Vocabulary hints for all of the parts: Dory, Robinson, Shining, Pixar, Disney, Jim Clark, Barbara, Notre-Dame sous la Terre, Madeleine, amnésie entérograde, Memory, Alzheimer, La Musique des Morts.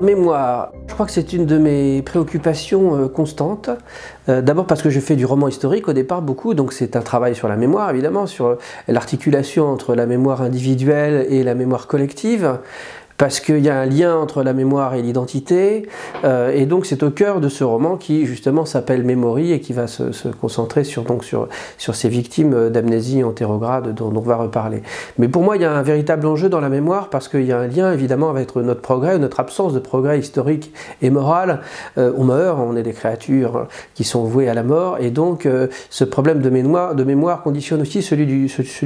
Mémoire, je crois que c'est une de mes préoccupations constantes. D'abord parce que je fais du roman historique au départ beaucoup, donc c'est un travail sur la mémoire évidemment, sur l'articulation entre la mémoire individuelle et la mémoire collective, parce qu'il y a un lien entre la mémoire et l'identité, et donc c'est au cœur de ce roman qui justement s'appelle Memory et qui va se concentrer sur ces victimes d'amnésie entérograde dont on va reparler. Mais pour moi, il y a un véritable enjeu dans la mémoire parce qu'il y a un lien évidemment avec notre progrès, notre absence de progrès historique et moral. On meurt, on est des créatures qui sont vouées à la mort, et donc ce problème de mémoire conditionne aussi celui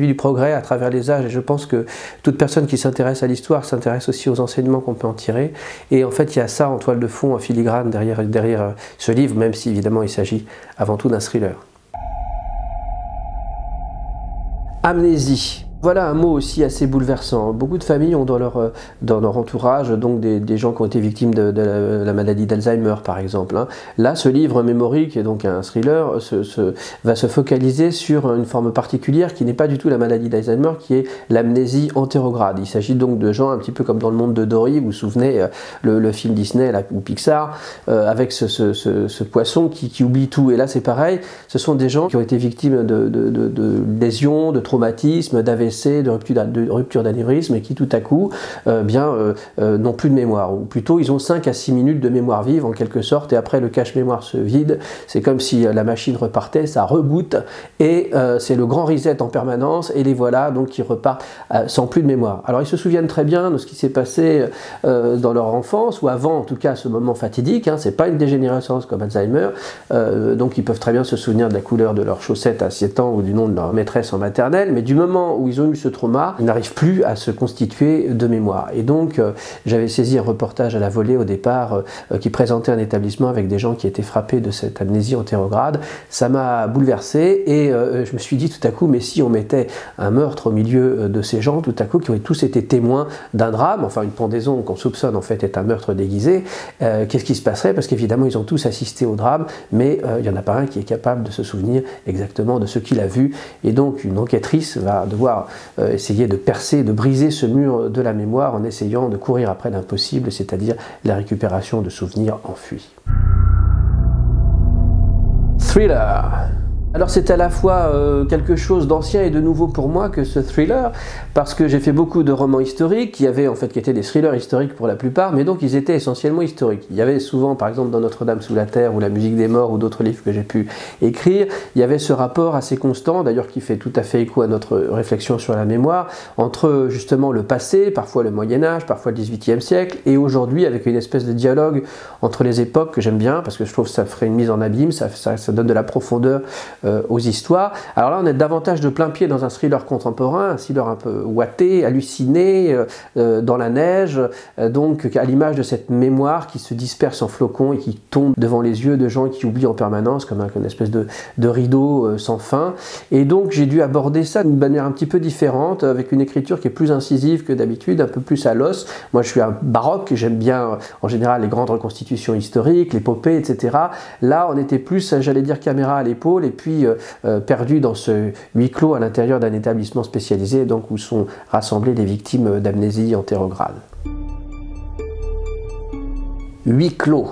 du progrès à travers les âges, et je pense que toute personne qui s'intéresse à l'histoire s'intéresse aussi aux enseignements qu'on peut en tirer, et en fait il y a ça en toile de fond, en filigrane derrière ce livre, même si évidemment il s'agit avant tout d'un thriller. Amnésie. Voilà un mot aussi assez bouleversant. Beaucoup de familles ont dans leur entourage donc des gens qui ont été victimes de la maladie d'Alzheimer par exemple. Là, ce livre Memory, qui est donc un thriller, va se focaliser sur une forme particulière qui n'est pas du tout la maladie d'Alzheimer, qui est l'amnésie entérograde. Il s'agit donc de gens un petit peu comme dans le monde de Dory, vous vous souvenez, le film Disney là, ou Pixar, avec ce poisson qui oublie tout. Et là c'est pareil, ce sont des gens qui ont été victimes de lésions, de traumatismes, d'AVC, de rupture d'anévrisme, et qui tout à coup n'ont plus de mémoire, ou plutôt ils ont 5 à 6 minutes de mémoire vive en quelque sorte, et après le cache-mémoire se vide, c'est comme si la machine repartait, ça reboot, et c'est le grand reset en permanence, et les voilà donc qui repartent sans plus de mémoire. Alors ils se souviennent très bien de ce qui s'est passé dans leur enfance, ou avant en tout cas ce moment fatidique, c'est pas une dégénérescence comme Alzheimer, donc ils peuvent très bien se souvenir de la couleur de leurs chaussettes à 7 ans ou du nom de leur maîtresse en maternelle, mais du moment où ils ont eu ce trauma, ils n'arrivent plus à se constituer de mémoire. Et donc j'avais saisi un reportage à la volée au départ qui présentait un établissement avec des gens qui étaient frappés de cette amnésie entérograde. Ça m'a bouleversé, et je me suis dit tout à coup, mais si on mettait un meurtre au milieu de ces gens tout à coup, qui ont tous été témoins d'un drame, enfin une pendaison qu'on soupçonne en fait est un meurtre déguisé, qu'est-ce qui se passerait? Parce qu'évidemment ils ont tous assisté au drame, mais il n'y en a pas un qui est capable de se souvenir exactement de ce qu'il a vu, et donc une enquêtrice va devoir essayer de percer, de briser ce mur de la mémoire en essayant de courir après l'impossible, c'est-à-dire la récupération de souvenirs enfuis. Thriller. Alors c'est à la fois quelque chose d'ancien et de nouveau pour moi que ce thriller, parce que j'ai fait beaucoup de romans historiques qui étaient des thrillers historiques pour la plupart, mais donc ils étaient essentiellement historiques. Il y avait souvent, par exemple dans Notre-Dame sous la Terre ou La Musique des Morts ou d'autres livres que j'ai pu écrire, il y avait ce rapport assez constant, d'ailleurs qui fait tout à fait écho à notre réflexion sur la mémoire, entre justement le passé, parfois le Moyen-Âge, parfois le XVIIIe siècle, et aujourd'hui avec une espèce de dialogue entre les époques que j'aime bien, parce que je trouve que ça ferait une mise en abîme, ça donne de la profondeur aux histoires. Alors là on est davantage de plein pied dans un thriller contemporain, un thriller un peu ouaté, halluciné, dans la neige, donc à l'image de cette mémoire qui se disperse en flocons et qui tombe devant les yeux de gens qui oublient en permanence, comme une espèce de rideau sans fin. Et donc j'ai dû aborder ça d'une manière un petit peu différente, avec une écriture qui est plus incisive que d'habitude, un peu plus à l'os. Moi je suis un baroque, j'aime bien en général les grandes reconstitutions historiques, l'épopée, etc. Là on était plus, j'allais dire, caméra à l'épaule, et puis perdu dans ce huis clos à l'intérieur d'un établissement spécialisé, donc où sont rassemblées les victimes d'amnésie entérograde. Huis clos.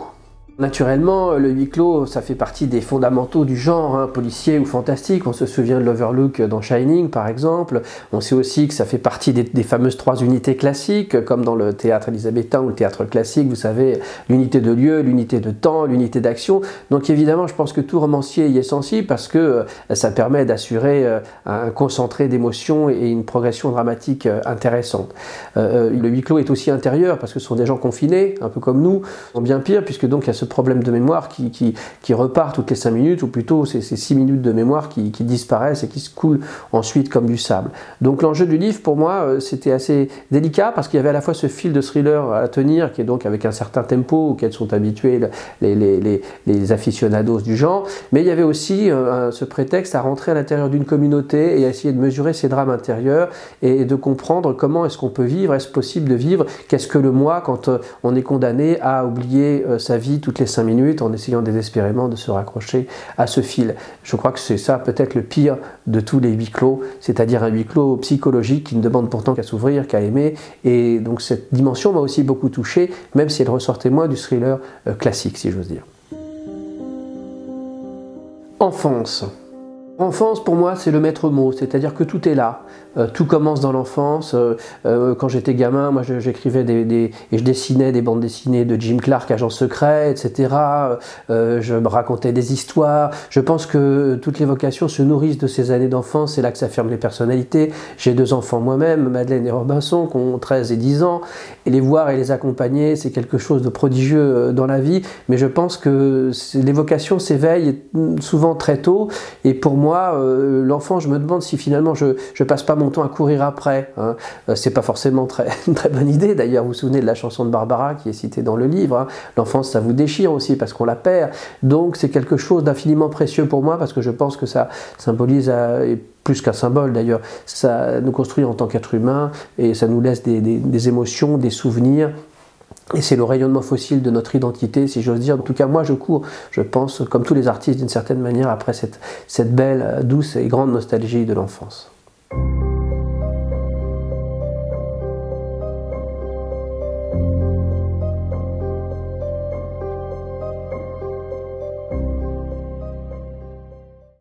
Naturellement, le huis clos, ça fait partie des fondamentaux du genre, policier ou fantastique. On se souvient de l'Overlook dans Shining, par exemple. On sait aussi que ça fait partie des fameuses 3 unités classiques, comme dans le théâtre élisabétain ou le théâtre classique, vous savez, l'unité de lieu, l'unité de temps, l'unité d'action. Donc évidemment, je pense que tout romancier y est sensible, parce que ça permet d'assurer un concentré d'émotions et une progression dramatique intéressante. Le huis clos est aussi intérieur, parce que ce sont des gens confinés, un peu comme nous, en bien pire, puisque donc il y a ce problème de mémoire qui repart toutes les 5 minutes, ou plutôt ces 6 minutes de mémoire qui disparaissent et qui se coulent ensuite comme du sable. Donc l'enjeu du livre pour moi c'était assez délicat, parce qu'il y avait à la fois ce fil de thriller à tenir qui est donc avec un certain tempo auquel sont habitués les aficionados du genre, mais il y avait aussi ce prétexte à rentrer à l'intérieur d'une communauté et à essayer de mesurer ces drames intérieurs et de comprendre comment est-ce qu'on peut vivre, est-ce possible de vivre, qu'est-ce que le moi quand on est condamné à oublier sa vie toutes les 5 minutes en essayant désespérément de se raccrocher à ce fil. Je crois que c'est ça peut-être le pire de tous les huis clos, c'est-à-dire un huis clos psychologique qui ne demande pourtant qu'à s'ouvrir, qu'à aimer. Et donc cette dimension m'a aussi beaucoup touché, même si elle ressortait moins du thriller classique, si j'ose dire. Enfance. Enfance, pour moi, c'est le maître mot, c'est-à-dire que tout est là. Tout commence dans l'enfance. Quand j'étais gamin, moi, j'écrivais et je dessinais des bandes dessinées de Jim Clark, Agent Secret, etc. Je me racontais des histoires. Je pense que toutes les vocations se nourrissent de ces années d'enfance. C'est là que ça ferme les personnalités. J'ai 2 enfants moi-même, Madeleine et Robinson, qui ont 13 et 10 ans. Et les voir et les accompagner, c'est quelque chose de prodigieux dans la vie. Mais je pense que les vocations s'éveillent souvent très tôt. Et pour moi, l'enfant, je me demande si finalement je passe pas mon temps à courir après. Hein. C'est pas forcément une très bonne idée. D'ailleurs, vous vous souvenez de la chanson de Barbara qui est citée dans le livre. Hein. L'enfance, ça vous déchire aussi parce qu'on la perd. Donc, c'est quelque chose d'infiniment précieux pour moi parce que je pense que ça symbolise, plus qu'un symbole d'ailleurs, ça nous construit en tant qu'être humain et ça nous laisse des émotions, des souvenirs. Et c'est le rayonnement fossile de notre identité, si j'ose dire. En tout cas, moi, je cours, je pense, comme tous les artistes, d'une certaine manière, après cette belle, douce et grande nostalgie de l'enfance.